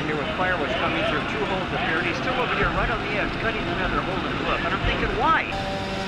over here with fire was coming through two holes appeared. He's still over here right on the edge, cutting another hole in the cliff. And I'm thinking, why?